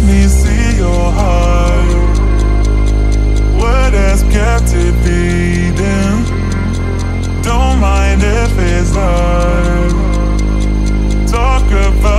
let me see your heart, word that's captivating. Don't mind if it's hard. Talk about